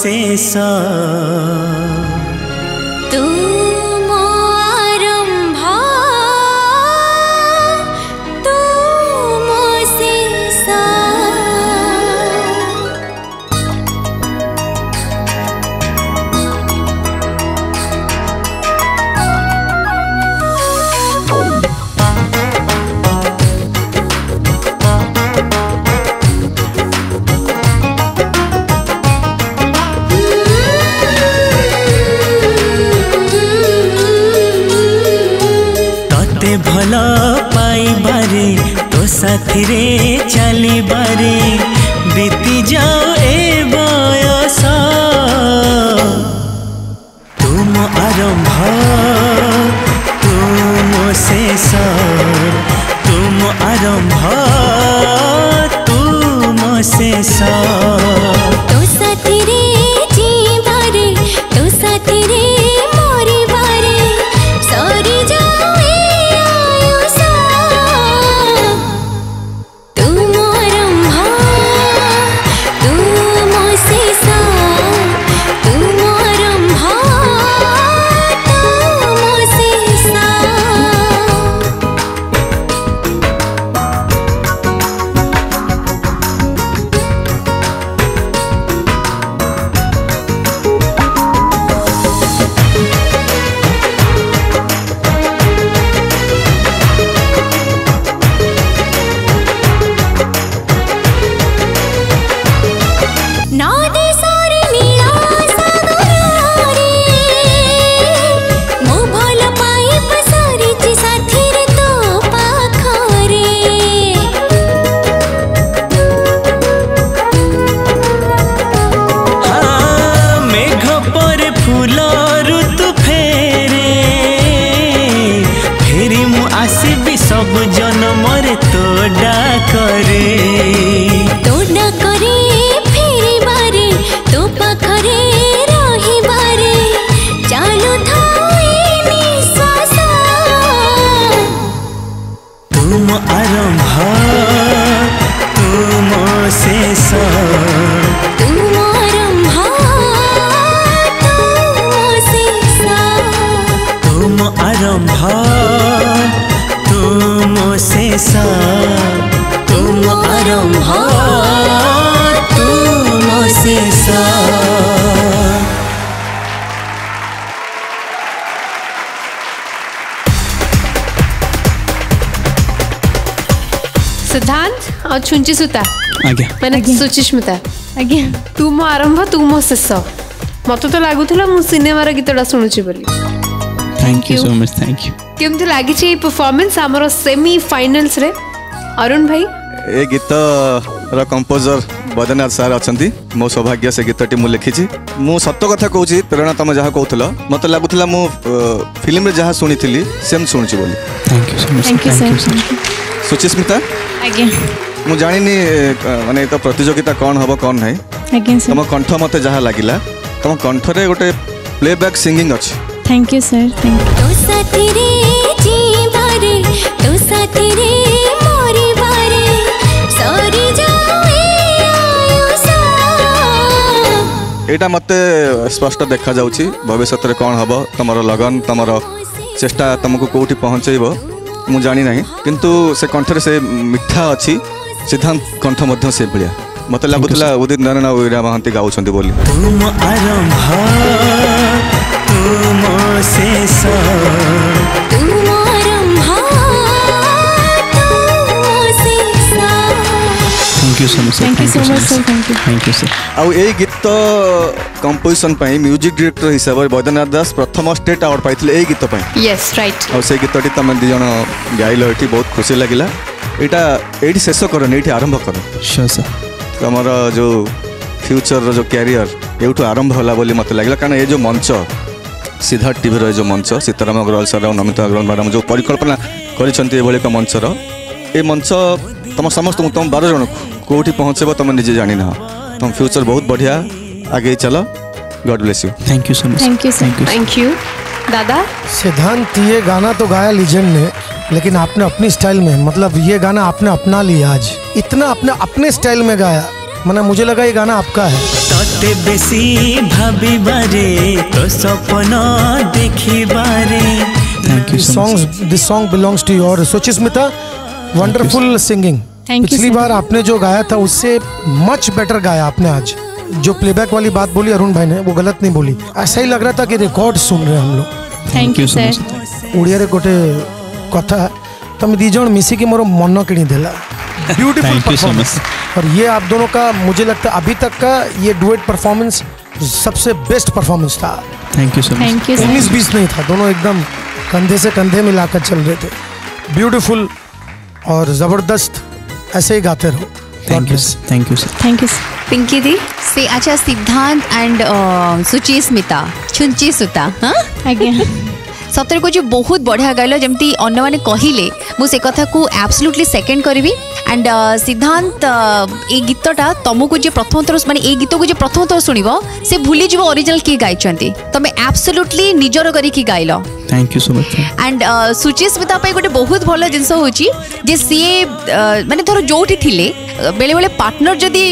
से सा तू मो आरंभा तू मो से सा। भला पाई बारे तो साथी रे चली बारे बीती जाओ ए बयस तुम आरंभ तुम शेष तुम आरंभ तुम शेष तो साथी रे जी बारे तो साथी रे मोरी बारे सॉरी जाओ सिद्धार्थ और छुंची सुता मैंने सुचिस्मिता तुम आरंभ तुम शेष मत तो लगुला मु सिनेमार गीतटा शुणुची बोली thank you so much thank you केमती लागिची परफॉर्मेंस हमरो सेमी फाइनल्स रे अरुण भाई ए गीत रा कंपोजर बैद्यनाथ सर अछंती मो सौभाग्य से गीतटी मु लिखिची मु सत्य कथा कहूची प्रेरणा तमे जहा कहतला मत लागुतला मु फिल्म रे जहा सुनिथिली सेम सुनची बोली thank you so much thank you sir Suchismita मु जानी माने तो प्रतियोगिता कौन हम कौन ना तुम कंठ मत जहाँ लगिला तुम कंठ रे गोटे प्लेबैक सिंगिंग अच्छे thank you sir thank you तो साथी रे जीवारे तो साथी रे मोरी बारे सॉरी जावे आयोसा एटा मते स्पष्ट देखा जाउची भविष्य रे कौन हम तुमरो लगन तुमरो चेष्टा तुमको कोठी पहुँचेबो मु जानी ना किंतु से कंठर से मिठा अच्छी सिद्धांत कंठ मध्य से बढ़िया मत लगुला उदित नारायण उड़ा महांती गाँव बोली तुम आरंभ तुम शेष तुम आरंभ thank you so much thank you so much thank you sir आउ ए गीत कंपोजिशन पई म्यूजिक डायरेक्टर हिसाब से बैद्यनाथ दास प्रथम स्टेट अवार्ड पाइथिले ए गीत पई यस राइट और से गीतटी तमे दि जण गाइलो एठी बहुत खुशी लागिला एटा एठी शेष करन एठी आरंभ करन श्योर सर तमरा जो फ्यूचर रो जो करियर एउठो आरंभ होला बोली मते लागिला कारण ए जो मंच सिद्धार्थ टीवी रो जो मंच सीताराम अग्रवाल सर और नमिता अग्रवाल मैडम जो परिकल्पना करिसंती ए बोली का मंच रो ए मंच तुम समस्त तुम 12 जन कोठी पहुँचेब तुम निजे जानी ना तुम फ्यूचर बहुत बढ़िया आगे चलो God bless you thank you so much thank you दादा सिद्धांत ये गाना तो गाया लीजेंड ने लेकिन आपने अपनी स्टाइल में मतलब ये गाना आपने अपना लिया आज इतना अपने स्टाइल में गाया मना मुझे लगा ये गाना आपका है। तोते बेसी भाभी बारे तो सपना देखी बारे। Thank you so much. This song belongs to you. और सुचिस्मिता wonderful singing. पिछली बार आपने जो गाया था उससे much better गाया आपने आज। जो प्लेबैक वाली बात बोली अरुण भाई ने वो गलत नहीं बोली, ऐसा ही लग रहा था कि रिकॉर्ड सुन रहे हम लोग। Thank you sir. ओडिया रे गोटे कथा तुम दीजन मिसिकी मोर मन किणी देला। Beautiful performance. और ये आप दोनों का मुझे लगता है अभी तक का ये डुएट परफॉर्मेंस सबसे बेस्ट परफॉर्मेंस था। Thank you sir. 19-20 नहीं था, दोनों एकदम कंधे से कंधे मिलाकर चल रहे थे। ब्यूटीफुल और ज़बरदस्त, ऐसे ही गाते रहो। Thank you sir. Thank you sir. Thank you sir. Pinky दी से अच्छा सिद्धांत एंड सुचिस्मिता छुंची सुता हाँ सतर को जो बहुत बढ़िया गाइल जमी अन्न मैंने कहले मुझे कथा को एब्सोल्युटली सेकेंड करी। एंड सिद्धांत ये गीतटा तुमको जो प्रथम थर माने ये गीत को जो प्रथम थर शुण से भूली जाओ ओरिजिनल किए गाई तुम्हें एब्सोल्युटली निजर करी गाइल। Thank you so much. And Suchismita गोटे बहुत भल जिन हूँ जे सी माने धर जो बेले बेले पार्टनर जदि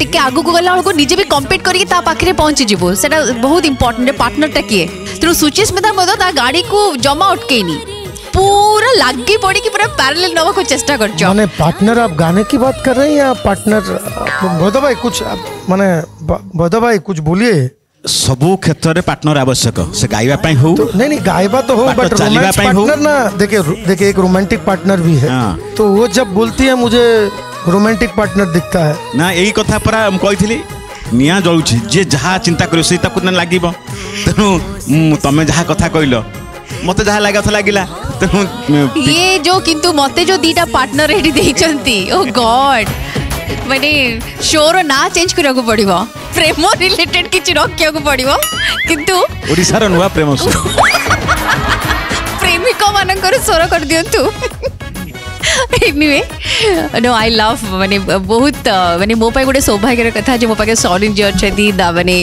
टिके आगु को गला को निजे भी कंपेयर करी ता पाखरे पहुंची जीवो सेटा बहुत इंपोर्टेंट पार्टनर टा किए। तेणु सुचिस्मिता मदो ता गाड़ी को जमा अटकेनी पूरा लागी पड़ी कि पूरा पैरेलल नवा को चेष्टा करछो। माने पार्टनर आप गाने की बात कर रहे हैं या पार्टनर बदो भाई कुछ माने बदो भाई कुछ बोलिए। सबो क्षेत्र रे पार्टनर आवश्यक से गाइबा पई हो तो, नहीं नहीं गाइबा तो हो बट रोमांटिक पार्टनर ना। देखिए देखिए एक रोमांटिक पार्टनर भी है तो वो जब बोलती है मुझे रोमांटिक पार्टनर दिखता है ना यही कथा परा कही निया जलुची जे जहाँ चिंता कर लगे तेणु तुम जहाँ कथा कहल मत जहाँ लगा था लगिला तेणु ये जो किंतु मते जो दीटा पार्टनर एडी देइचंती ओ गॉड माने शोर ना चेंज करा को पड़िबो प्रेम रिलेटेड किछि रखिया को पड़िबो किंतु ओडिसा रो नवा प्रेम शो प्रेमिको मानकर शोर कर दियंतु। एनीवे नो आई लव माने बहुत माने मो पाई गोटे सौभाग्यर कथा जो मो पाखे सौरीन जी अच्छा माने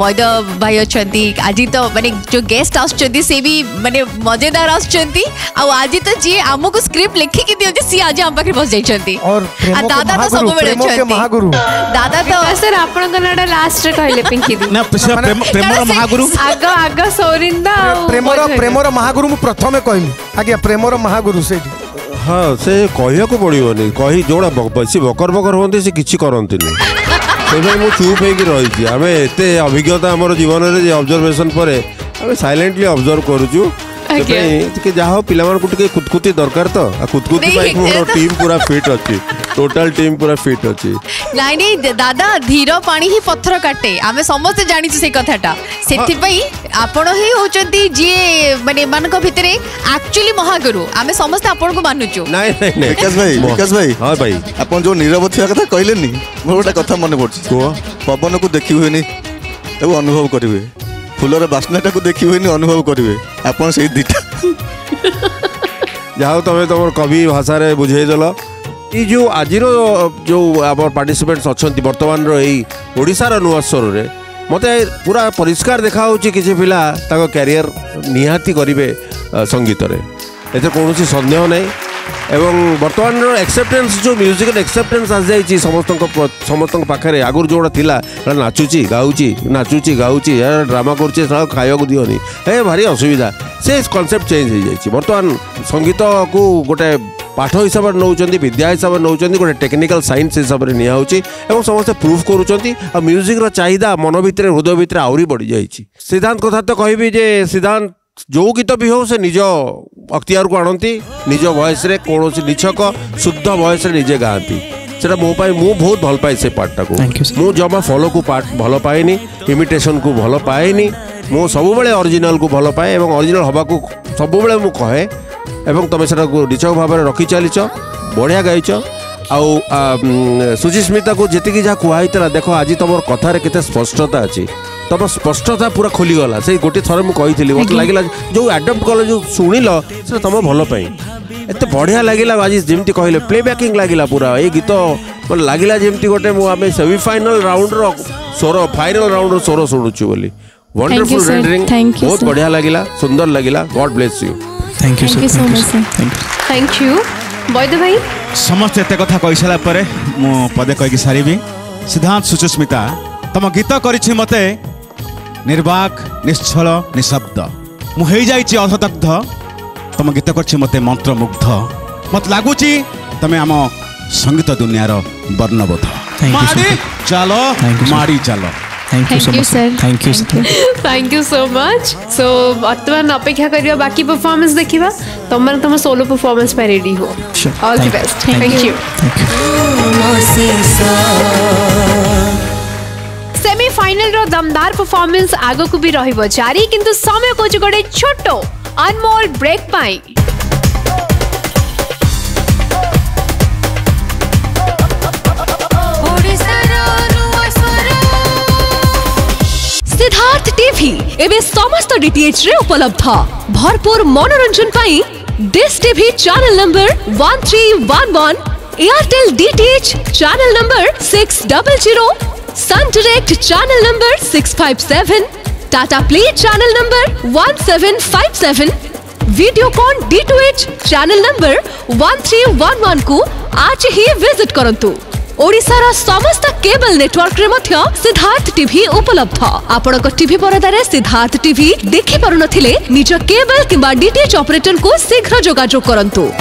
बैद भाई अच्छा आज तो माने जो गेस्ट आसुच्चंती से भी माने मजेदार आसुच्चंती आ आज तो जी हमको स्क्रिप्ट लिखी के दियो सी आज हम पाखे बस जाइछंती और दादा तो सब बेले अच्छा महागुरु दादा तो सर आपन नाडा लास्ट रे कहले पिंकी दी ना प्रेमर महागुरु आग आग सौरीन दा प्रेमर महागुरु मु प्रथमे कहली आगे प्रेमर महागुरु से हाँ से कह पड़ोनी कही जोड़ा सी बकर बकर हमें सी किसी करती मुझे चुप होकर रही आम एत अभिज्ञता आम जीवन ऑब्जर्वेशन पर आम साइलेंटली ऑब्जर्व करुचु जहाँ पे कुतकुती दरकार तो कुतकुती टीम पूरा फिट अच्छी टोटल टीम पूरा फिट अच्छी नहीं नहीं दादा धीर पानी ही पत्थर काटे आम समस्ते जानी से कथाटा से आपण ही होचंती जे माने मानको भितरे एक्चुअली महागुरु आमे समस्त आपण को मानुचो। नाही नाही नाही विकास भाई हां भाई आपण जो निरवथिया कथा कहलेनी मोटा कथा मने पड़छ को पवन को देखि होइनी तब अनुभव करिवे फुलर वासनाटा को देखि होइनी अनुभव करिवे आपण से दिटा जाओ तमे तमर कवि भाषा रे बुझे देलो ई जो आजिरो जो आवर पार्टिसिपेंट्स अछंती वर्तमान रो एई ओडिसा रो नुआसर रे मते पूरा परिष्कार देखा किसी पिला ताको कैरियर निहाती करिवे संगीत रे एते कोनोसी संदेह नै एवं वर्तमान रो एक्सेप्टेंस जो म्यूजिकल एक्सेप्टेंस आज जाई छी समस्तन पाखरे आगुर जोड़ा थिला नाचुची गाउची यार ड्रामा करछे सारा खायो को दियोनी हे भारी असुविधा से कांसेप्ट चेंज हो जाई छी। वर्तमान संगीत को गोटे पाठ हिसाब से नौकरी विद्या हिसाब से नौकरी गोटे टेक्निकल साइंस हिसाब से निवं समस्ते प्रूफ कर म्यूजिक्र चाहिदा मन भितर हृदय भितर आहरी बढ़ी जाइए। सिद्धांत कथा तो कहबी जे सिद्धांत जो गीत भी हो से निज अख्तियार को आणती निज वॉइस रे कौन निछक शुद्ध वॉइस रे निजे गाँति से मो बहुत भल पाए से पार्टा को मु जमा फॉलो को पार्ट भल पाएनी इमिटेशन को भल पाएनी मु सब बेले ओरिजिनल को भल पाए और ओरिजिनल हवा को सब बेले मु कहे एवं तुम से निच भाव में रखी चलीच बढ़िया गाइच आउ सुचिस्मिता को जी जहाँ कहला देख आज तुम कथार के स्पष्टता अच्छी तुम स्पष्टता पूरा खोलीगला से गोटे थर मुझे मत लगे जो आडप्ट कल जो शुणिल से तुम भलपाई एत बढ़िया लगे आज जमी कहले प्लेबैकिंग लगे पूरा ये गीत मैं लगे जमी गोटे मुझे सेमिफाइनाल राउंड्र स्वर फाइनाल राउंड्र स्वर शुणुचु बोली वंडरफुल रेंडरिंग बहुत बढ़िया लगे सुंदर लगे God bless you. Thank you so much sir. Thank you बैद भाई समस्त एत कथा कही सारापर मु पदे कहीकि सारे सिद्धार्थ सुचिस्मिता तुम गीत करी मते निर्वाक निश्चल निशब्द मुझे अधदग्ध तुम गीत कर मते मंत्रमुग्ध मत लगुच तुम्हें आम संगीत दुनिया वर्णबोध चलो माड़ी चलो thank you so much so बर्तमान अपेक्षा कर बाकी परफॉर्मेंस देखा तुम मैंने तुम सोलो परफॉर्मेंस रेडी हो all the best thank you semifinal रो दमदार परफॉर्मेंस आगो को भी रहिबो जारी किंतु समय को गोटे छोटो अनमोल ब्रेक पाई सिद्धार्थ टीवी एवं समस्त डीटीएच रे उपलब्ध भरपूर मनोरंजन पाई this TV channel number 1311 Airtel DTH channel number 600 Sun Direct channel number 657 Tata play channel number 1757 Videocon d2h channel number 1311 को आज ही विजिट करंतु ओडिशार समस्त केबल नेटवर्क रे मध्य सिद्धार्थ टीवी उपलब्ध आपण टीवी परदार सिद्धार्थ टीवी देखि पारुनथिले निज केबल किबा डीटीएच ऑपरेटर को शीघ्र जोगाजोग करंतु।